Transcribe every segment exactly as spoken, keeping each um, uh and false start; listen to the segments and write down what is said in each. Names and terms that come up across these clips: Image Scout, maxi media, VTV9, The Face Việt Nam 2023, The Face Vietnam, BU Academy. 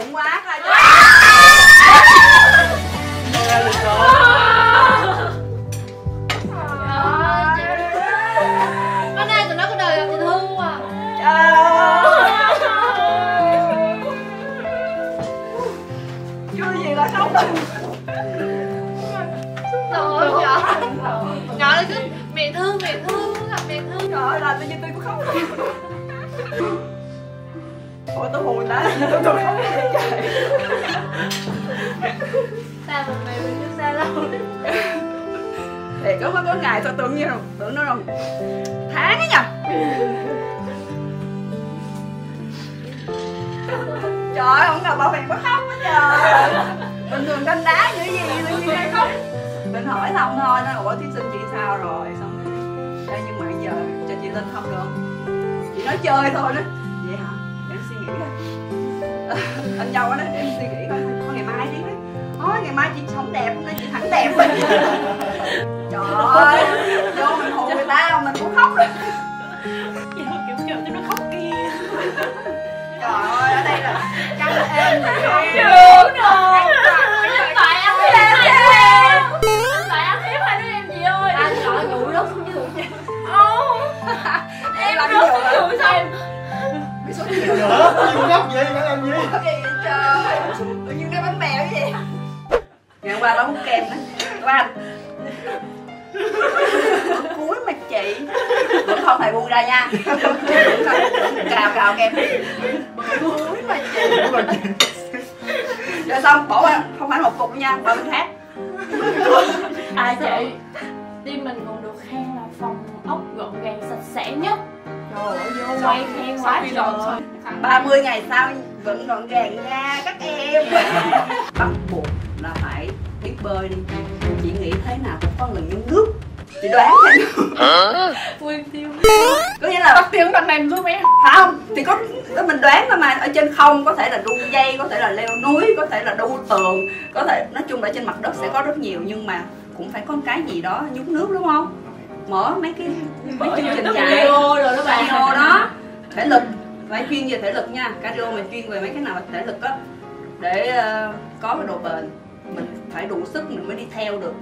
bụng quá thôi chứ. Con này tụi nó có đời là thương à. Chưa gì là sống tình. Tội trời. Nhỏ nó cứ mẹ thương mẹ thương mẹ thương. Trời ơi là tự nhiên tôi cũng khóc. Ủa tôi hồn đã, tôi không thấy chạy. Sao một ngày mình chưa xa lâu. Để có có ngày sao tưởng như là, tưởng nó rồi tháng ấy nhỉ. Trời ơi, không ngờ bà Huyền có khóc á trời. Bình thường đánh đá như gì tự nhiên đang khóc. Mình hỏi xong thôi, nó ủa thí sinh chị sao rồi, xong rồi. Đây nhưng mà giờ cho chị lên không được. Chị nói chơi thôi đó. Vậy hả? Em suy nghĩ thôi. Anh dâu nói em suy nghĩ thôi. Thôi ngày mai đi đấy. Thôi ngày mai chị sống đẹp, hôm nay chị thẳng đẹp. Trời ơi, vô mình hù người ta mà mình cũng khóc rồi. Chị không kiểu kiểu tụi nó khóc kia. Trời ơi, ở đây là căng em này. Không chịu đâu. Lúc tại ăn hiếp em đi. Lúc tại ăn hiếp hai đứa em chị ơi. Anh sợ ngủ lúc không chịu chị. Em làm nhiều lắm. Biết số nhiều nữa. Em góc gì, phải làm gì. Kì trời. Tự nhiên cái bánh bèo vậy. Ngày hôm qua bà hút kem á. Qua cuối mặt chị. Cũng không phải buông ra nha. Cào cào kem. Cuối mặt chị. Rồi xong bỏ qua. Không phải hộp cục nha. Bà mình hát. Ai chị. Tim mình còn được khen là phòng ốc gọn gàng sạch sẽ nhất. Trời ơi, vô quay khen quá trời. ba mươi ngày sau vẫn gọn gàng nha các em. Bắt buộc là phải biết bơi đi. Chị nghĩ thế nào cũng có người nhúng nước. Chị đoán thế nào? Nguyên tiêu. Có nghĩa là bắt tiếng bằng này giúp em. Không, thì có mình đoán mà ở trên không có thể là đu dây, có thể là leo núi, có thể là đu tường, có thể nói chung là trên mặt đất sẽ có rất nhiều nhưng mà cũng phải có cái gì đó nhúng nước đúng không? Mở mấy cái mấy chương trình chạy rồi đó bạn đó. Thể lực, phải chuyên về thể lực nha. Cardio mình chuyên về mấy cái nào mà thể lực á. Để uh, có cái độ bền. Mình phải đủ sức mình mới đi theo được.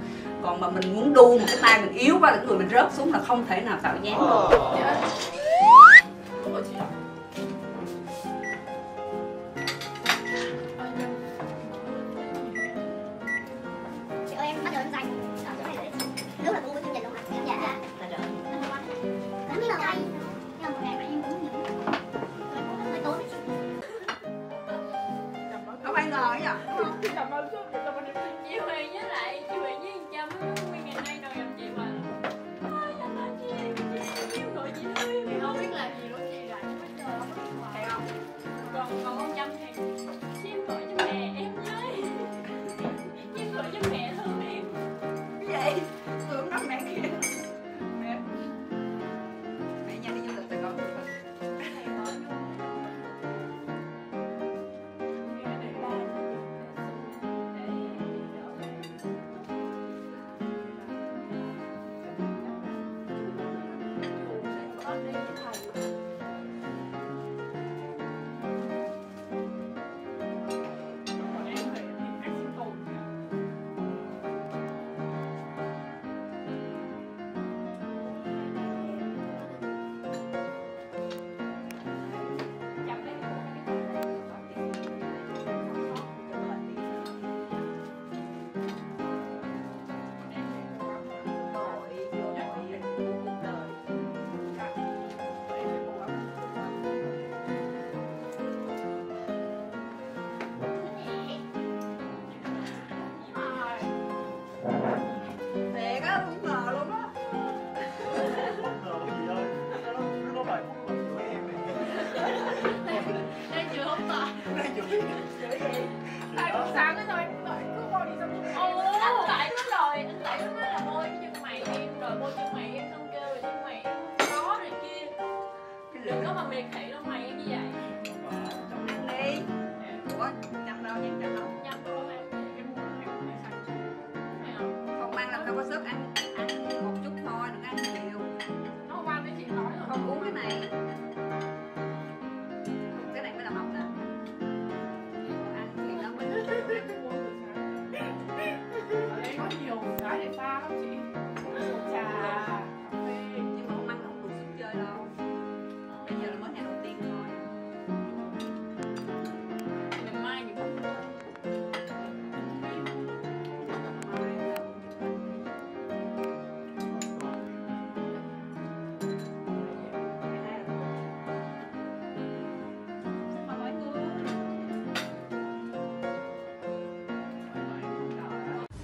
Còn mà mình muốn đu một cái tay mình yếu quá là người mình rớt xuống là không thể nào tạo dáng được.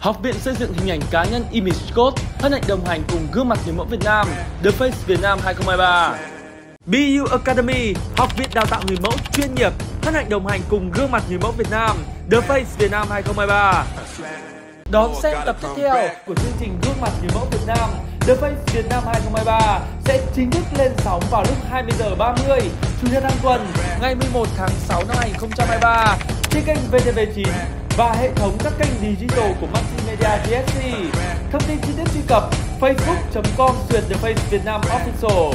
Học viện xây dựng hình ảnh cá nhân Image Scout hân hạnh đồng hành cùng gương mặt người mẫu Việt Nam The Face Việt Nam hai không hai ba. bê u Academy, học viện đào tạo người mẫu chuyên nghiệp, hân hạnh đồng hành cùng gương mặt người mẫu Việt Nam The Face Việt Nam hai không hai ba. Đón xem tập tiếp theo của chương trình Gương mặt người mẫu Việt Nam The Face Việt Nam hai không hai ba sẽ chính thức lên sóng vào lúc hai mươi giờ ba mươi chủ nhật hàng tuần ngày mười một tháng sáu năm hai nghìn không trăm hai mươi ba trên kênh vê tê vê chín và hệ thống các kênh digital của Maxi Media giê ét xê. Thông tin chi tiết truy cập facebook chấm com suyệt The Face Việt Nam Official.